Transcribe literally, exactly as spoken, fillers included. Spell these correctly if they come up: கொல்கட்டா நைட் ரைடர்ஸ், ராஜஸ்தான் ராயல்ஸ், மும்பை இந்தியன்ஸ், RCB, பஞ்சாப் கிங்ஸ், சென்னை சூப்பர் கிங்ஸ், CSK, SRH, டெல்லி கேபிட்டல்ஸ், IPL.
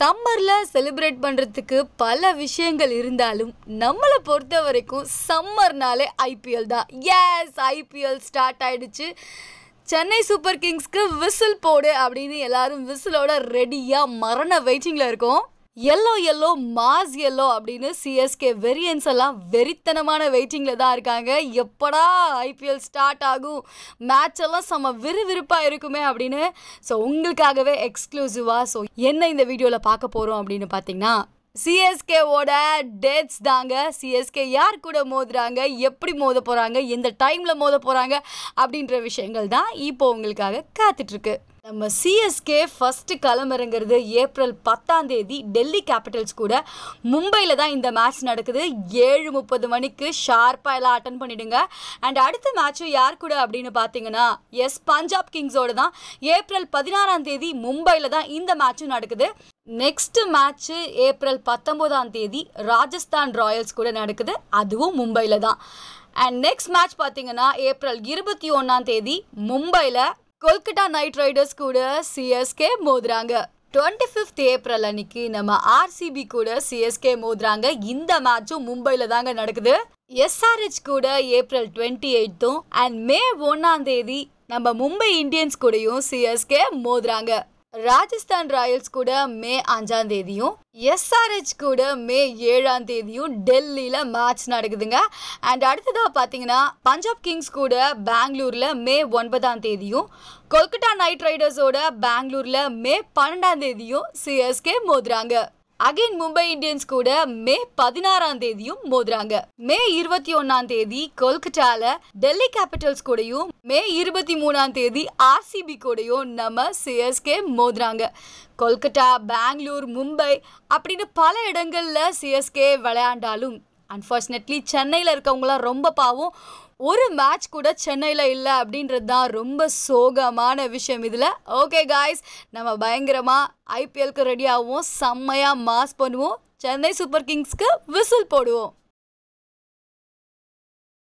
சம்மர்ல செலிப்ரேட் பண்றதுக்கு பல விஷயங்கள் இருந்தாலும் நம்மள பொறுத்த வரைக்கும் சம்மர்னாலே I P L தான். Yes, I P L start ஆயிடுச்சு. சென்னை சூப்பர் கிங்ஸ்க்கு விசில் போடு அப்படின்னு எல்லாரும் விசிலோட ரெடியா மரண வெயிட்டிங்ல இருக்கோம். येलो येलो मास येलो அப்படின்னு C S K variants எல்லாம் வெறித்தனமான வெயிட்டிங்ல தான் இருக்காங்க. எப்படா I P L ஸ்டார்ட் ஆகும், மேட்ச் எல்லாம் சம விறுவிறுப்பா இருக்குமே அப்படின்னு. ஸோ உங்களுக்காகவே எக்ஸ்க்ளூசிவா ஸோ என்ன இந்த வீடியோவில் பார்க்க போகிறோம் அப்படின்னு பார்த்தீங்கன்னா, C S K-ஓட டேட்ஸ் தாங்க. C S K யார் கூட மோதுறாங்க, எப்படி மோத போகிறாங்க, எந்த டைமில் மோத போகிறாங்க அப்படின்ற விஷயங்கள் தான் இப்போ உங்களுக்காக காத்துட்ருக்கு. நம்ம C S K ஃபஸ்ட்டு கிளம்புறங்கிறது ஏப்ரல் பத்தாம் தேதி டெல்லி கேபிட்டல்ஸ் கூட மும்பையில் தான் இந்த மேட்ச் நடக்குது. ஏழு முப்பது மணிக்கு ஷார்ப்பாக எல்லாம் அட்டன் பண்ணிவிடுங்க. அண்ட் அடுத்த மேட்சும் யார் கூட அப்படின்னு பார்த்தீங்கன்னா, எஸ் பஞ்சாப் கிங்ஸோடு தான். ஏப்ரல் பதினாறாம் தேதி மும்பையில் தான் இந்த மேட்சும் நடக்குது. நெக்ஸ்ட்டு மேட்ச்சு ஏப்ரல் பத்தொம்போதாம் தேதி ராஜஸ்தான் ராயல்ஸ் கூட நடக்குது, அதுவும் மும்பையில் தான். அண்ட் நெக்ஸ்ட் மேட்ச் பார்த்தீங்கன்னா ஏப்ரல் இருபத்தி ஒன்றாம் தேதி மும்பையில் கொல்கட்டா நைட் ரைடர்ஸ் கூட C S K மோதுறாங்க. டுவெண்ட்டி ஃபிஃப்த் ஏப்ரல் அன்னைக்கு நம்ம R C B கூட C S K மோதுறாங்க. இந்த மேட்சும் மும்பையில் தாங்க நடக்குது. S R H கூட ஏப்ரல் டுவெண்ட்டி எயிட்டும் அண்ட் மே ஒன்றாம் தேதி நம்ம மும்பை இந்தியன்ஸ் கூடயும் C S K மோதுறாங்க. ராஜஸ்தான் ராயல்ஸ் கூட மே அஞ்சாம் தேதியும் S R H கூட மே ஏழாம் தேதியும் டெல்லியில் மேட்ச் நடக்குதுங்க. அண்ட் அடுத்ததாக பார்த்தீங்கன்னா பஞ்சாப் கிங்ஸ் கூட பெங்களூரில் மே ஒன்பதாம் தேதியும், கொல்கட்டா நைட் ரைடர்ஸோட பெங்களூரில் மே பன்னெண்டாம் தேதியும் C S K மோதுறாங்க. அகைன் மும்பை இந்தியன்ஸ் கூட மே பதினாறாம் தேதியும் மோதுறாங்க. மே இருபத்தி ஒன்றாம் தேதி கொல்கட்டாவில் டெல்லி கேபிட்டல்ஸ் கூடயும், மே இருபத்தி மூணாம் தேதி R C B கூடயும் நம்ம C S K மோதுறாங்க. Kolkata, Bangalore, Mumbai அப்படின்னு பல இடங்களில் C S K விளையாண்டாலும் அன்ஃபார்ச்சுனேட்லி சென்னையில் இருக்கவங்களாம் ரொம்ப பாவம், ஒரு மேட்ச் கூட சென்னையில் இல்லை அப்படின்றது தான் ரொம்ப சோகமான விஷயம். இதில் ஓகே காய்ஸ், நம்ம பயங்கரமாக I P L-க்கு ரெடி ஆகும், செம்மையாக மாஸ் பண்ணுவோம், சென்னை சூப்பர் கிங்ஸ்க்கு விசில் போடுவோம்.